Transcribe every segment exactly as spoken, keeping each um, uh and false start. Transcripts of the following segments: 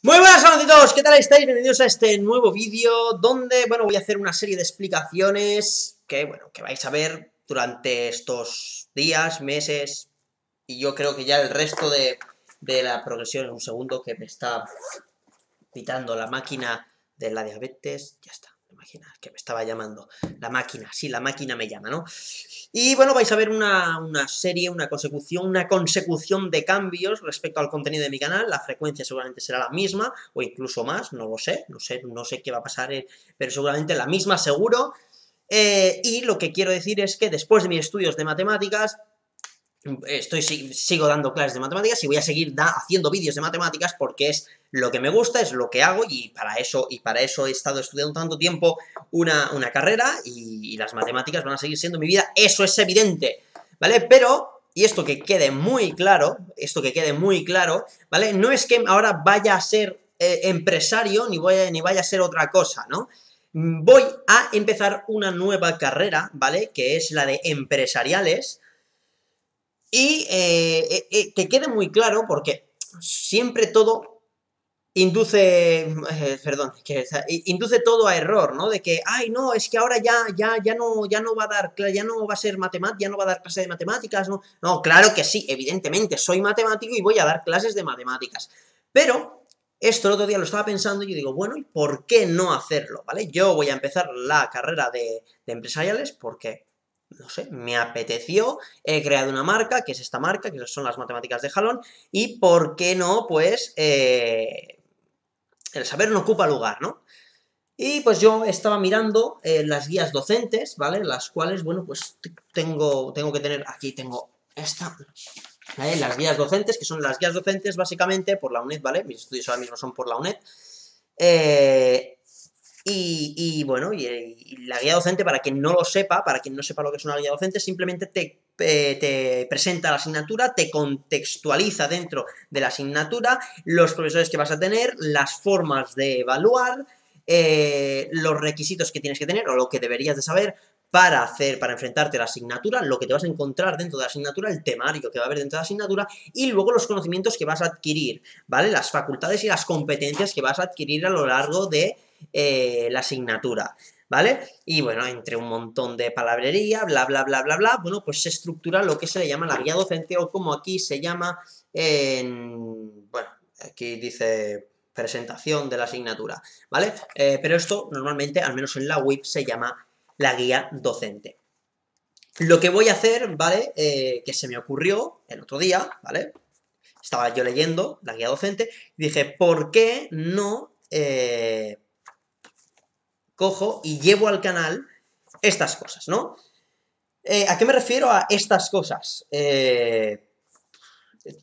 Muy buenas a todos, ¿qué tal estáis? Bienvenidos a este nuevo vídeo donde, bueno, voy a hacer una serie de explicaciones que, bueno, que vais a ver durante estos días, meses y yo creo que ya el resto de, de la progresión. Un segundo que me está pitando la máquina de la diabetes, ya está. Imagina, que me estaba llamando la máquina, sí, la máquina me llama, ¿no? Y bueno, vais a ver una, una serie, una consecución, una consecución de cambios respecto al contenido de mi canal. La frecuencia seguramente será la misma, o incluso más, no lo sé, no sé, no sé qué va a pasar, eh, pero seguramente la misma seguro. Eh, y lo que quiero decir es que después de mis estudios de matemáticas, estoy sigo dando clases de matemáticas y voy a seguir da, haciendo vídeos de matemáticas porque es lo que me gusta, es lo que hago y para eso, y para eso he estado estudiando tanto tiempo una, una carrera y, y las matemáticas van a seguir siendo mi vida, eso es evidente, ¿vale? Pero, y esto que quede muy claro, esto que quede muy claro, ¿vale? No es que ahora vaya a ser eh, empresario ni, voy a, ni vaya a ser otra cosa, ¿no? Voy a empezar una nueva carrera, ¿vale? Que es la de empresariales. Y eh, eh, que quede muy claro, porque siempre todo induce, eh, perdón, que, induce todo a error, ¿no? De que, ay, no, es que ahora ya, ya, ya no, ya no va a dar, ya no va a ser matemática, ya no va a dar clase de matemáticas, ¿no? No, claro que sí, evidentemente, soy matemático y voy a dar clases de matemáticas. Pero esto el otro día lo estaba pensando y yo digo, bueno, ¿y por qué no hacerlo? ¿Vale? Yo voy a empezar la carrera de, de empresariales porque... no sé, me apeteció, he creado una marca, que es esta marca, que son las Matemáticas de Jalón, y por qué no, pues, eh, el saber no ocupa lugar, ¿no? Y pues yo estaba mirando eh, las guías docentes, ¿vale? Las cuales, bueno, pues tengo, tengo que tener, aquí tengo esta, ¿vale? Las guías docentes, que son las guías docentes básicamente por la U N E D, ¿vale? Mis estudios ahora mismo son por la U N E D, eh... Y, y bueno, y, y la guía docente, para quien no lo sepa, para quien no sepa lo que es una guía docente, simplemente te, eh, te presenta la asignatura, te contextualiza dentro de la asignatura los profesores que vas a tener, las formas de evaluar, eh, los requisitos que tienes que tener o lo que deberías de saber para hacer, para enfrentarte a la asignatura, lo que te vas a encontrar dentro de la asignatura, el temario que va a haber dentro de la asignatura y luego los conocimientos que vas a adquirir, ¿vale? Las facultades y las competencias que vas a adquirir a lo largo de... Eh, la asignatura, ¿vale? Y bueno, entre un montón de palabrería, bla, bla, bla, bla, bla, bueno, pues se estructura lo que se le llama la guía docente o como aquí se llama, eh, bueno, aquí dice presentación de la asignatura, ¿vale? Eh, pero esto normalmente, al menos en la web, se llama la guía docente. Lo que voy a hacer, ¿vale? Eh, que se me ocurrió el otro día, ¿vale? Estaba yo leyendo la guía docente y dije, ¿por qué no... Eh, cojo y llevo al canal estas cosas, ¿no? Eh, ¿A qué me refiero a estas cosas? Eh,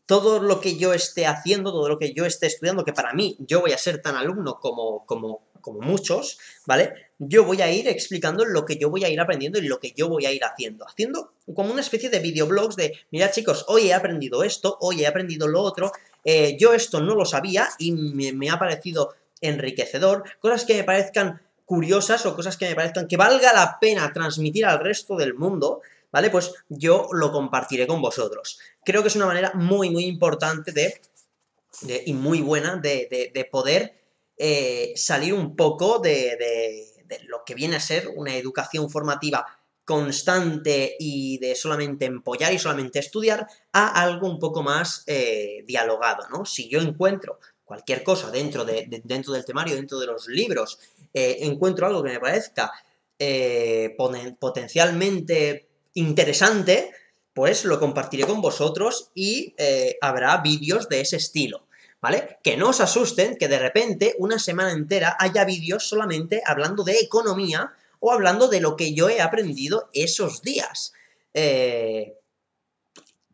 todo lo que yo esté haciendo, todo lo que yo esté estudiando, que para mí yo voy a ser tan alumno como, como, como muchos, ¿vale? Yo voy a ir explicando lo que yo voy a ir aprendiendo y lo que yo voy a ir haciendo. Haciendo como una especie de videoblogs de, mirad chicos, hoy he aprendido esto, hoy he aprendido lo otro, eh, yo esto no lo sabía y me, me ha parecido enriquecedor, cosas que me parezcan... curiosas o cosas que me parezcan que valga la pena transmitir al resto del mundo, ¿vale? Pues yo lo compartiré con vosotros. Creo que es una manera muy, muy importante de, de y muy buena de, de, de poder eh, salir un poco de, de, de lo que viene a ser una educación formativa constante y de solamente empollar y solamente estudiar a algo un poco más eh, dialogado, ¿no? Si yo encuentro... cualquier cosa dentro, de, de, dentro del temario, dentro de los libros, eh, encuentro algo que me parezca eh, poten, potencialmente interesante, pues lo compartiré con vosotros y eh, habrá vídeos de ese estilo, ¿vale? Que no os asusten que de repente una semana entera haya vídeos solamente hablando de economía o hablando de lo que yo he aprendido esos días. Eh...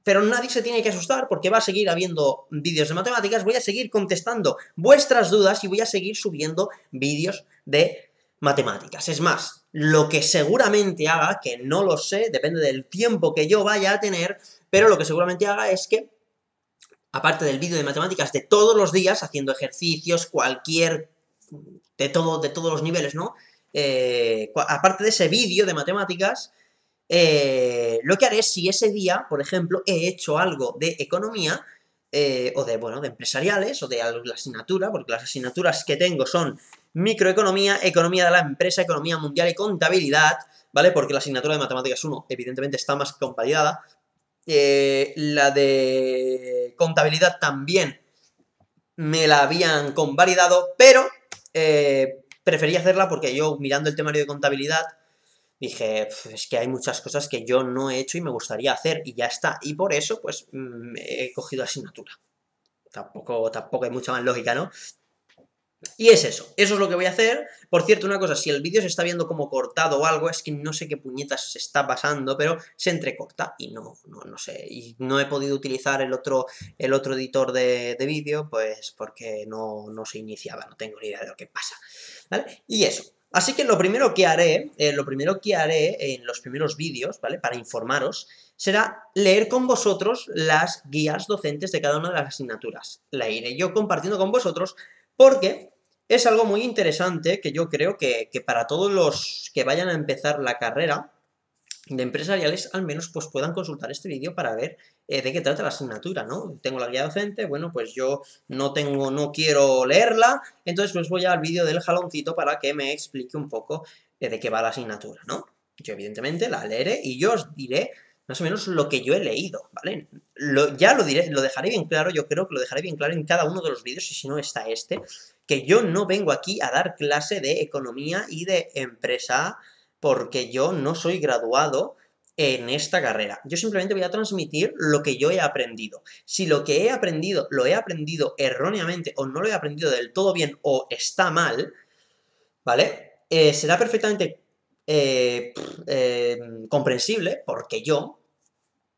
Pero nadie se tiene que asustar porque va a seguir habiendo vídeos de matemáticas, voy a seguir contestando vuestras dudas y voy a seguir subiendo vídeos de matemáticas. Es más, lo que seguramente haga, que no lo sé, depende del tiempo que yo vaya a tener, pero lo que seguramente haga es que, aparte del vídeo de matemáticas de todos los días, haciendo ejercicios, cualquier... de, todo, de todos los niveles, ¿no? Eh, aparte de ese vídeo de matemáticas... Eh, lo que haré es, si ese día, por ejemplo, he hecho algo de economía, eh, o de, bueno, de empresariales, o de la asignatura, porque las asignaturas que tengo son microeconomía, economía de la empresa, economía mundial y contabilidad, ¿vale? Porque la asignatura de matemáticas uno, evidentemente, está más que convalidada. Eh, la de contabilidad también me la habían convalidado, pero eh, preferí hacerla porque yo, mirando el temario de contabilidad, dije, es que hay muchas cosas que yo no he hecho y me gustaría hacer, y ya está. Y por eso, pues, mm, he cogido asignatura. Tampoco, tampoco hay mucha más lógica, ¿no? Y es eso, eso es lo que voy a hacer. Por cierto, una cosa, si el vídeo se está viendo como cortado o algo, es que no sé qué puñetas se está pasando, pero se entrecorta y no, no, no sé, y no he podido utilizar el otro, el otro editor de, de vídeo, pues porque no, no se iniciaba, no tengo ni idea de lo que pasa, ¿vale? Y eso, así que lo primero que haré, eh, lo primero que haré en los primeros vídeos, ¿vale?, para informaros, será leer con vosotros las guías docentes de cada una de las asignaturas. La iré yo compartiendo con vosotros porque es algo muy interesante que yo creo que, que para todos los que vayan a empezar la carrera de empresariales, al menos pues puedan consultar este vídeo para ver eh, de qué trata la asignatura, ¿no? Tengo la guía docente, bueno, pues yo no tengo, no quiero leerla, entonces pues voy al vídeo del jaloncito para que me explique un poco eh, de qué va la asignatura, ¿no? Yo evidentemente la leeré y yo os diré más o menos lo que yo he leído, ¿vale? Lo, ya lo diré, lo dejaré bien claro, yo creo que lo dejaré bien claro en cada uno de los vídeos, y si no está este, que yo no vengo aquí a dar clase de economía y de empresa, porque yo no soy graduado en esta carrera. Yo simplemente voy a transmitir lo que yo he aprendido. Si lo que he aprendido lo he aprendido erróneamente o no lo he aprendido del todo bien o está mal, ¿vale? Eh, será perfectamente eh, eh, comprensible, porque yo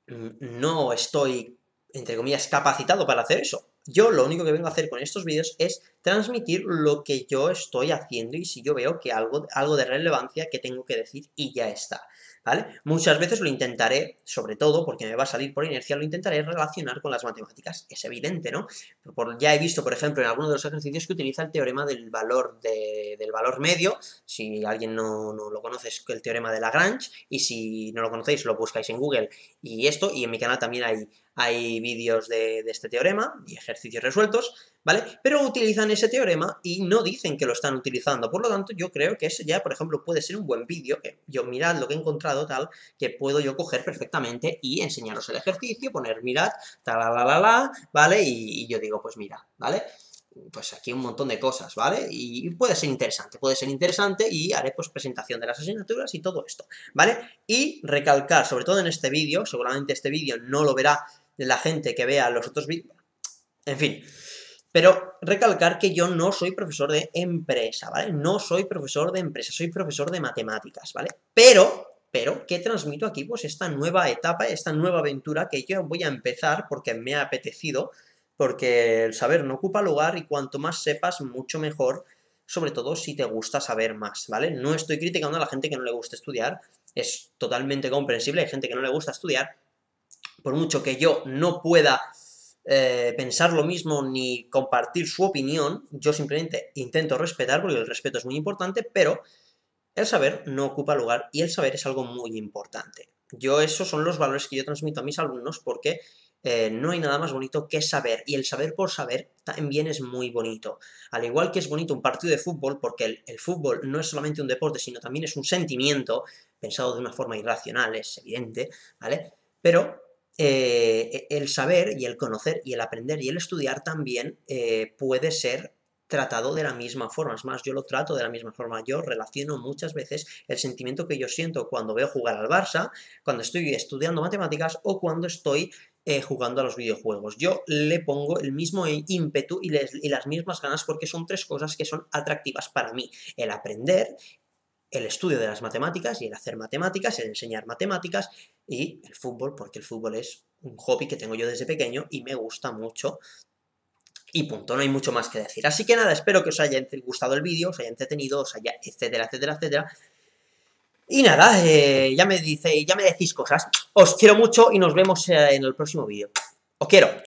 no estoy, entre comillas, capacitado para hacer eso. Yo lo único que vengo a hacer con estos vídeos es transmitir lo que yo estoy haciendo, y si yo veo que algo, algo de relevancia que tengo que decir, y ya está, ¿vale? Muchas veces lo intentaré, sobre todo porque me va a salir por inercia, lo intentaré relacionar con las matemáticas, es evidente, ¿no? Por, ya he visto, por ejemplo, en alguno de los ejercicios que utiliza el teorema del valor, de, del valor medio. Si alguien no, no lo conoce, es el teorema de Lagrange, y si no lo conocéis, lo buscáis en Google y esto, y en mi canal también hay... Hay vídeos de, de este teorema y ejercicios resueltos, ¿vale? Pero utilizan ese teorema y no dicen que lo están utilizando. Por lo tanto, yo creo que eso ya, por ejemplo, puede ser un buen vídeo. Que yo, mirad lo que he encontrado, tal, que puedo yo coger perfectamente y enseñaros el ejercicio, poner, mirad, tal, la, la, la, ¿vale? Y, y yo digo, pues mirad, ¿vale? Pues aquí un montón de cosas, ¿vale? Y puede ser interesante, puede ser interesante y haré pues presentación de las asignaturas y todo esto, ¿vale? Y recalcar, sobre todo en este vídeo, seguramente este vídeo no lo verá de la gente que vea los otros vídeos, en fin, pero recalcar que yo no soy profesor de empresa, ¿vale? No soy profesor de empresa, soy profesor de matemáticas, ¿vale? Pero, pero, que transmito aquí pues esta nueva etapa, esta nueva aventura que yo voy a empezar porque me ha apetecido, porque el saber no ocupa lugar y cuanto más sepas, mucho mejor, sobre todo si te gusta saber más, ¿vale? No estoy criticando a la gente que no le gusta estudiar, es totalmente comprensible, hay gente que no le gusta estudiar. Por mucho que yo no pueda eh, pensar lo mismo ni compartir su opinión, yo simplemente intento respetar, porque el respeto es muy importante, pero el saber no ocupa lugar y el saber es algo muy importante. Yo, esos son los valores que yo transmito a mis alumnos, porque eh, no hay nada más bonito que saber, y el saber por saber también es muy bonito. Al igual que es bonito un partido de fútbol, porque el, el fútbol no es solamente un deporte, sino también es un sentimiento, pensado de una forma irracional, es evidente, ¿vale? Pero... Eh, el saber y el conocer y el aprender y el estudiar también eh, puede ser tratado de la misma forma. Es más, yo lo trato de la misma forma. Yo relaciono muchas veces el sentimiento que yo siento cuando veo jugar al Barça, cuando estoy estudiando matemáticas o cuando estoy eh, jugando a los videojuegos. Yo le pongo el mismo ímpetu y, les, y las mismas ganas, porque son tres cosas que son atractivas para mí. El aprender, el estudio de las matemáticas y el hacer matemáticas, el enseñar matemáticas, y el fútbol, porque el fútbol es un hobby que tengo yo desde pequeño y me gusta mucho, y punto, no hay mucho más que decir. Así que nada, espero que os haya gustado el vídeo, os haya entretenido, os haya etcétera, etcétera, etcétera. Y nada, eh, ya me dice, ya me decís cosas. Os quiero mucho y nos vemos eh, en el próximo vídeo. Os quiero.